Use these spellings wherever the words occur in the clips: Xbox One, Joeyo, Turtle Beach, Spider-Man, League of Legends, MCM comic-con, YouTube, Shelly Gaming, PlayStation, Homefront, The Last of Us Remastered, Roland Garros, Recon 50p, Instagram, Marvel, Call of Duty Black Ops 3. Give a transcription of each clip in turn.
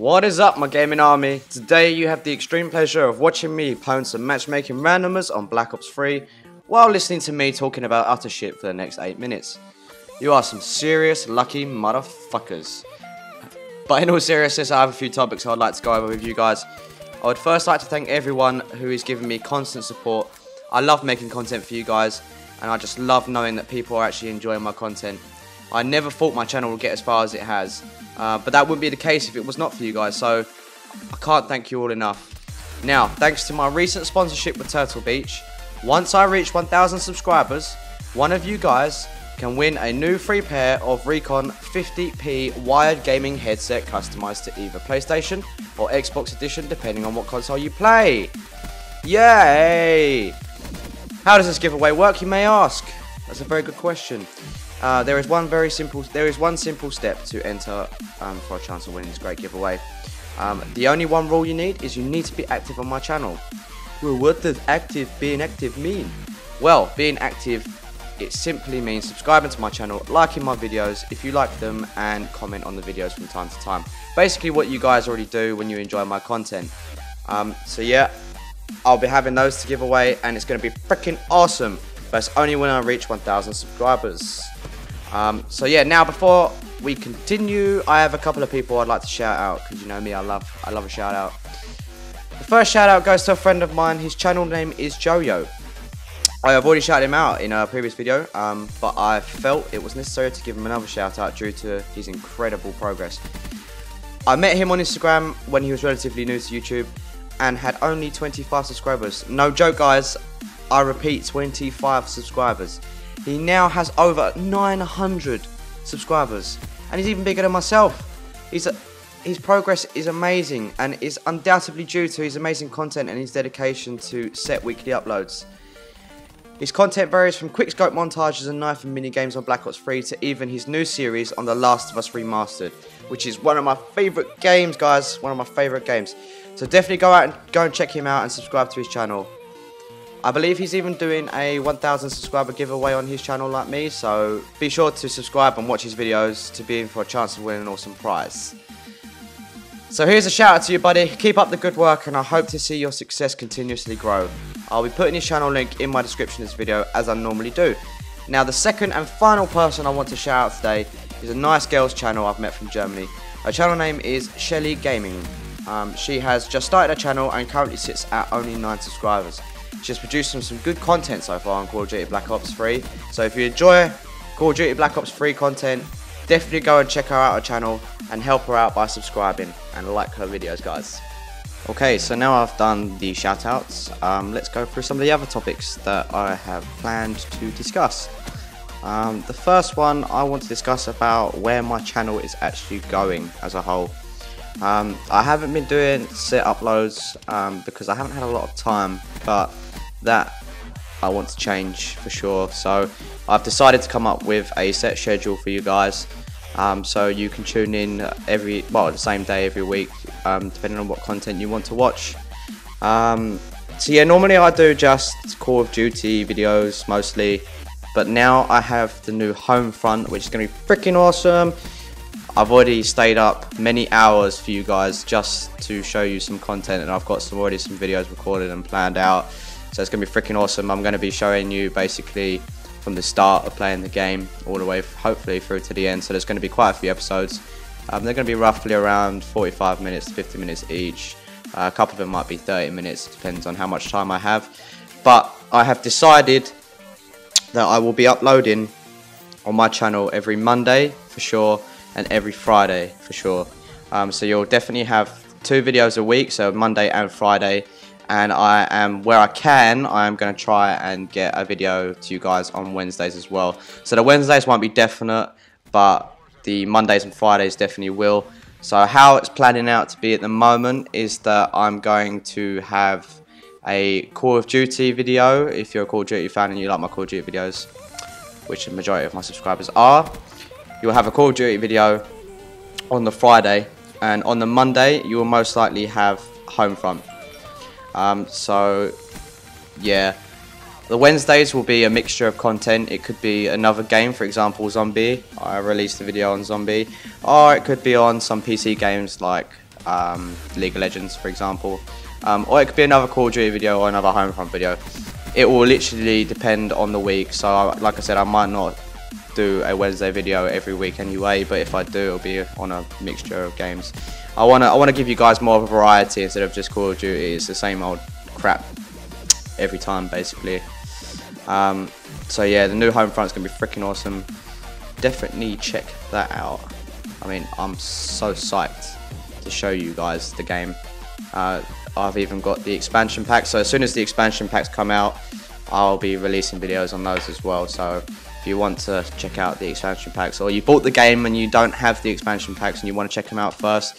What is up, my gaming army? Today you have the extreme pleasure of watching me pound some matchmaking randomers on Black Ops 3 while listening to me talking about utter shit for the next 8 minutes. You are some serious lucky motherfuckers. But in all seriousness, I have a few topics I'd like to go over with you guys. I would first like to thank everyone who is giving me constant support. I love making content for you guys, and I just love knowing that people are actually enjoying my content. I never thought my channel would get as far as it has. But that wouldn't be the case if it was not for you guys, so I can't thank you all enough. Now, thanks to my recent sponsorship with Turtle Beach, once I reach 1,000 subscribers, one of you guys can win a new free pair of Recon 50p wired gaming headset customized to either PlayStation or Xbox edition, depending on what console you play. Yay! How does this giveaway work, you may ask? That's a very good question. There is one simple step to enter for a chance of winning this great giveaway. The only one rule you need is you need to be active on my channel. Well, what does being active mean? Well, being active, it simply means subscribing to my channel, liking my videos if you like them, and comment on the videos from time to time. Basically what you guys already do when you enjoy my content. So yeah, I'll be having those to give away, and it's going to be freaking awesome. But it's only when I reach 1,000 subscribers. So yeah, now before we continue, I have a couple of people I'd like to shout out, because you know me, I love a shout out. The first shout out goes to a friend of mine. His channel name is Joeyo. I have already shouted him out in a previous video, but I felt it was necessary to give him another shout out due to his incredible progress. I met him on Instagram when he was relatively new to YouTube and had only 25 subscribers. No joke, guys. I repeat, 25 subscribers. He now has over 900 subscribers, and he's even bigger than myself. His progress is amazing, and is undoubtedly due to his amazing content and his dedication to set weekly uploads. His content varies from quickscope montages and knife and minigames on Black Ops 3 to even his new series on The Last of Us Remastered, which is one of my favourite games, guys, one of my favourite games. So definitely go and check him out and subscribe to his channel. I believe he's even doing a 1,000 subscriber giveaway on his channel like me, so be sure to subscribe and watch his videos to be in for a chance of winning an awesome prize. So here's a shout out to you, buddy. Keep up the good work, and I hope to see your success continuously grow. I'll be putting his channel link in my description of this video, as I normally do. Now, the second and final person I want to shout out today is a nice girl's channel I've met from Germany. Her channel name is Shelly Gaming. She has just started her channel and currently sits at only 9 subscribers. She's produced some good content so far on Call of Duty Black Ops 3. So if you enjoy Call of Duty Black Ops 3 content, definitely go and check her out on her channel and help her out by subscribing and like her videos, guys. Okay, so now I've done the shoutouts, let's go through some of the other topics that I have planned to discuss. The first one I want to discuss about where my channel is actually going as a whole. I haven't been doing set uploads because I haven't had a lot of time, but that I want to change for sure. So I've decided to come up with a set schedule for you guys, so you can tune in the same day every week, depending on what content you want to watch. So yeah, normally I do just Call of Duty videos mostly, but now I have the new Homefront, which is going to be freaking awesome. I've already stayed up many hours for you guys just to show you some content, and I've got already some videos recorded and planned out, so it's going to be freaking awesome. I'm going to be showing you basically from the start of playing the game all the way hopefully through to the end, so there's going to be quite a few episodes. They're going to be roughly around 45 minutes to 50 minutes each. A couple of them might be 30 minutes, depends on how much time I have. But I have decided that I will be uploading on my channel every Monday for sure, and every Friday for sure. So you'll definitely have 2 videos a week, so Monday and Friday, and where I am going to try and get a video to you guys on Wednesdays as well. So the Wednesdays won't be definite, but the Mondays and Fridays definitely will. So how it's planning out to be at the moment is that I'm going to have a Call of Duty video, if you're a Call of Duty fan and you like my Call of Duty videos, which the majority of my subscribers are. You'll have a Call of Duty video on the Friday, and on the Monday you will most likely have Homefront. So yeah, the Wednesdays will be a mixture of content. It could be another game, for example Zombie. I released a video on Zombie, or it could be on some PC games like League of Legends, for example, or it could be another Call of Duty video or another Homefront video. It will literally depend on the week. So like I said, I might not do a Wednesday video every week anyway, but if I do, it'll be on a mixture of games. I wanna give you guys more of a variety instead of just Call of Duty. It's the same old crap every time, basically. So yeah, the new Homefront's gonna be freaking awesome. Definitely check that out. I mean, I'm so psyched to show you guys the game. I've even got the expansion packs, so as soon as the expansion packs come out, I'll be releasing videos on those as well. So if you want to check out the expansion packs, or you bought the game and you don't have the expansion packs and you want to check them out first,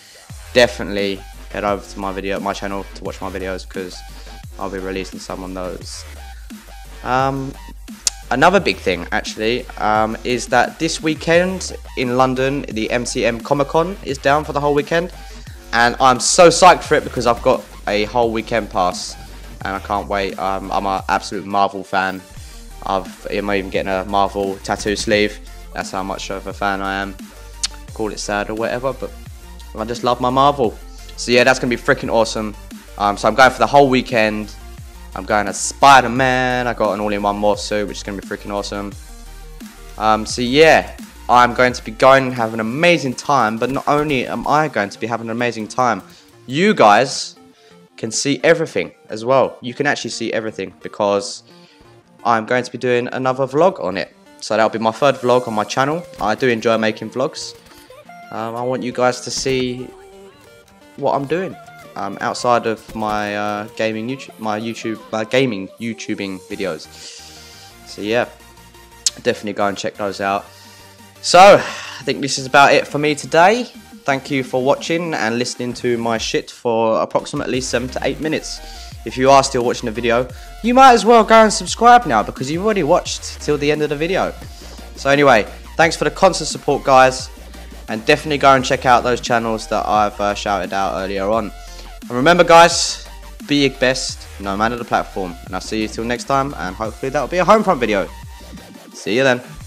definitely head over to my channel to watch my videos, because I'll be releasing some on those. Another big thing, actually, is that this weekend in London, the MCM Comic-Con is down for the whole weekend, and I'm so psyched for it because I've got a whole weekend pass, and I can't wait. I'm an absolute Marvel fan. I'm even getting a Marvel tattoo sleeve. That's how much of a fan I am. Call it sad or whatever, but I just love my Marvel. So yeah, that's gonna be freaking awesome. So I'm going for the whole weekend. I'm going as Spider-Man. I got an all-in-one morph suit, which is going to be freaking awesome. So yeah, I'm going to be going and have an amazing time. But not only am I going to be having an amazing time, you guys can see everything as well. You can actually see everything, because I'm going to be doing another vlog on it. So that'll be my third vlog on my channel. I do enjoy making vlogs. I want you guys to see what I'm doing. Outside of my gaming YouTubing videos. So yeah, definitely go and check those out. So I think this is about it for me today. Thank you for watching and listening to my shit for approximately 7 to 8 minutes. If you are still watching the video, you might as well go and subscribe now, because you've already watched till the end of the video. So anyway, thanks for the constant support, guys, and definitely go and check out those channels that I've shouted out earlier on. And remember, guys, be your best, no matter the platform. And I'll see you till next time, and hopefully that'll be a Homefront video. See you then.